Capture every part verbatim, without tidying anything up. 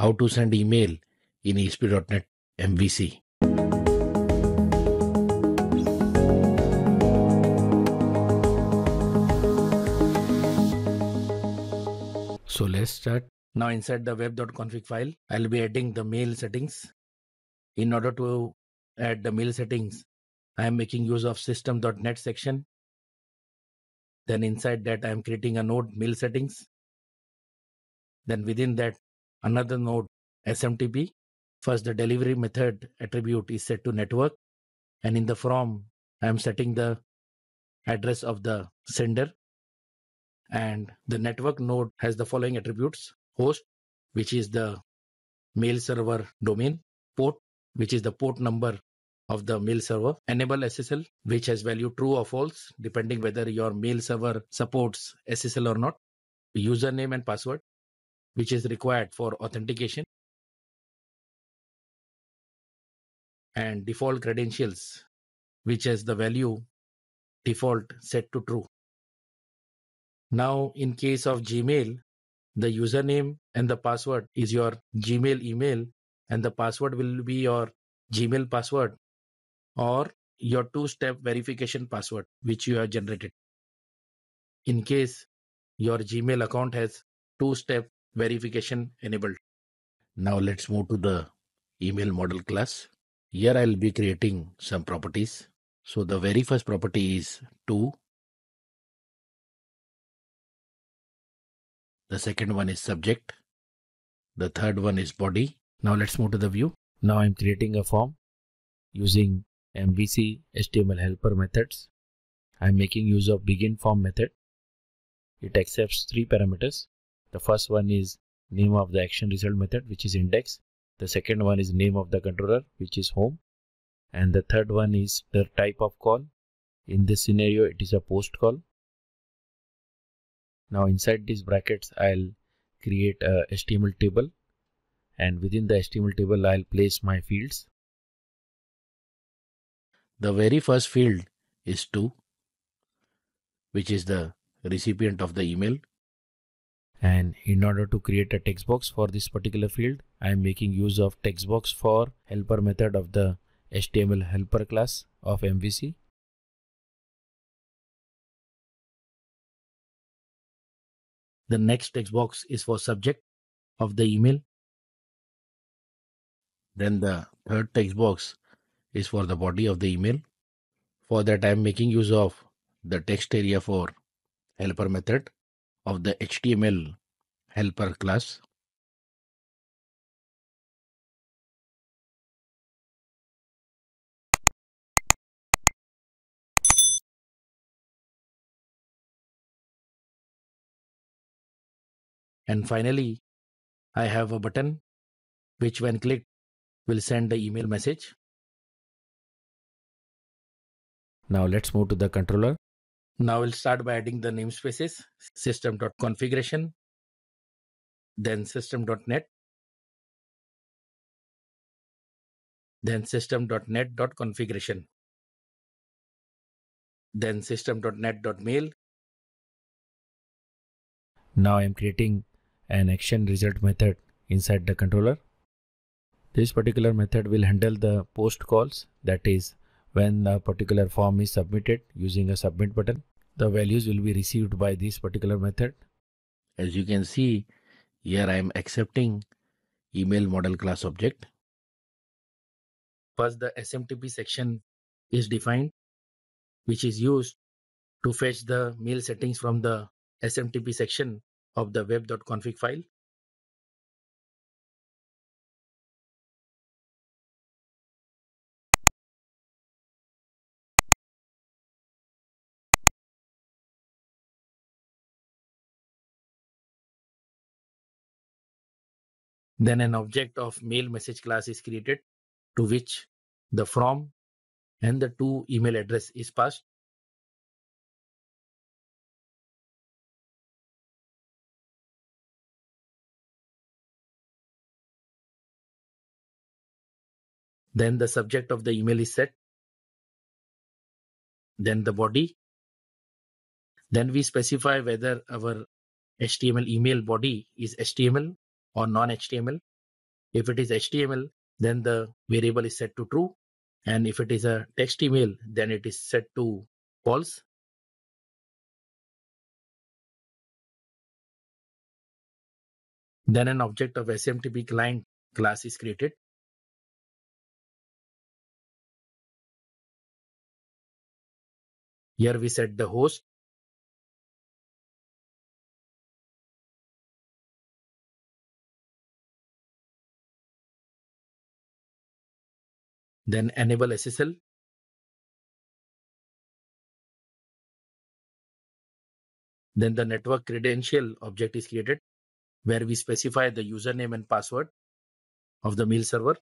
how to send email in A S P dot net M V C. So let's start. Now inside the web.config file, I'll be adding the mail settings. In order to add the mail settings, I am making use of system dot net section. Then inside that, I am creating a node mail settings. Then within that, another node S M T P. First, the delivery method attribute is set to network. And in the from, I am setting the address of the sender. And the network node has the following attributes: host, which is the mail server domain, port, which is the port number of the mail server, enable S S L, which has value true or false, depending whether your mail server supports S S L or not, username and password, which is required for authentication, and default credentials, which has the value default set to true. Now, in case of Gmail, the username and the password is your Gmail email, and the password will be your Gmail password or your two-step verification password, which you have generated. In case your Gmail account has two-step verification enabled. Now let's move to the email model class. Here I'll be creating some properties. So the very first property is to. The second one is subject. The third one is body. Now let's move to the view. Now I'm creating a form using M V C H T M L helper methods. I'm making use of begin form method. It accepts three parameters. The first one is name of the action result method, which is index. The second one is name of the controller, which is home. And the third one is the type of call. In this scenario, it is a post call. Now inside these brackets, I'll create a H T M L table, and within the H T M L table, I'll place my fields. The very first field is to, which is the recipient of the email. And in order to create a text box for this particular field, I am making use of TextBox for helper method of the H T M L helper class of M V C. The next text box is for subject of the email. Then the third text box is for the body of the email. For that, I am making use of the TextArea for helper method of the H T M L helper class. And finally, I have a button which, when clicked, will send the email message. Now let's move to the controller. Now we'll start by adding the namespaces: system.configuration, then system dot net, then system dot net dot configuration, then system dot net dot mail. Now I'm creating an action result method inside the controller. This particular method will handle the post calls, that is, when a particular form is submitted using a submit button, the values will be received by this particular method. As you can see, here I am accepting email model class object. First, the S M T P section is defined, which is used to fetch the mail settings from the S M T P section of the web.config file. Then an object of MailMessage class is created, to which the from and the to email address is passed. Then the subject of the email is set. Then the body. Then we specify whether our H T M L email body is H T M L or non-H T M L. If it is H T M L, then the variable is set to true. And if it is a text email, then it is set to false. Then an object of S M T P client class is created. Here we set the host. Then enable S S L. Then the network credential object is created, where we specify the username and password of the mail server.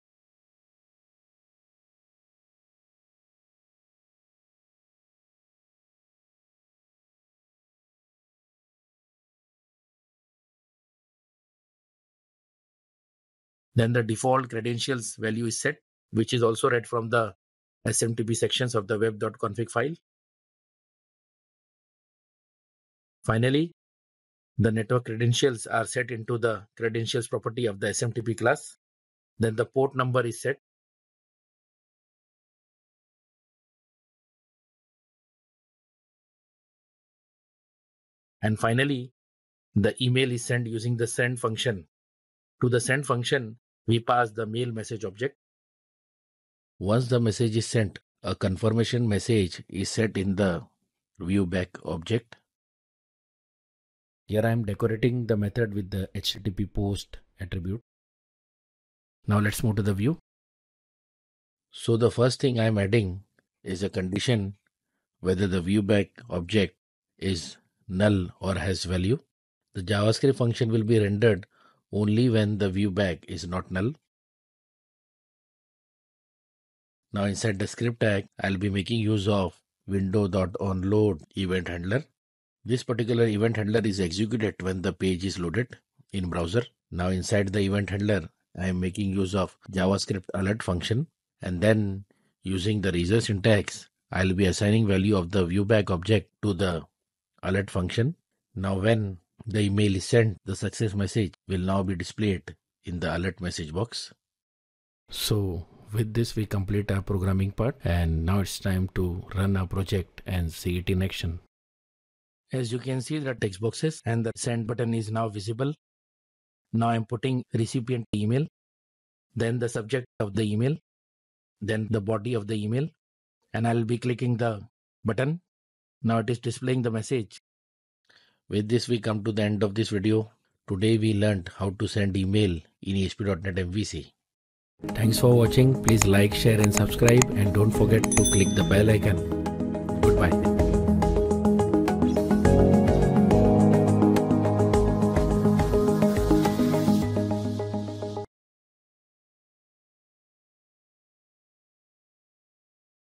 Then the default credentials value is set, which is also read from the S M T P sections of the web.config file. Finally, the network credentials are set into the credentials property of the S M T P class. Then the port number is set. And finally, the email is sent using the send function. To the send function, we pass the mail message object. Once the message is sent, a confirmation message is set in the ViewBag object. Here I am decorating the method with the H T T P POST attribute. Now let's move to the view. So the first thing I am adding is a condition whether the ViewBag object is null or has value. The JavaScript function will be rendered only when the ViewBag is not null. Now inside the script tag, I'll be making use of window.onload event handler. This particular event handler is executed when the page is loaded in browser. Now inside the event handler, I am making use of JavaScript alert function, and then using the razor syntax, I'll be assigning value of the ViewBag object to the alert function. Now when the email is sent, the success message will now be displayed in the alert message box. So with this, we complete our programming part, and now it's time to run our project and see it in action. As you can see, the text boxes and the send button is now visible. Now I'm putting recipient email, then the subject of the email, then the body of the email, and I'll be clicking the button. Now it is displaying the message. With this, we come to the end of this video. Today we learned how to send email in A S P dot net M V C. Thanks for watching. Please like, share and subscribe, and don't forget to click the bell icon. Goodbye.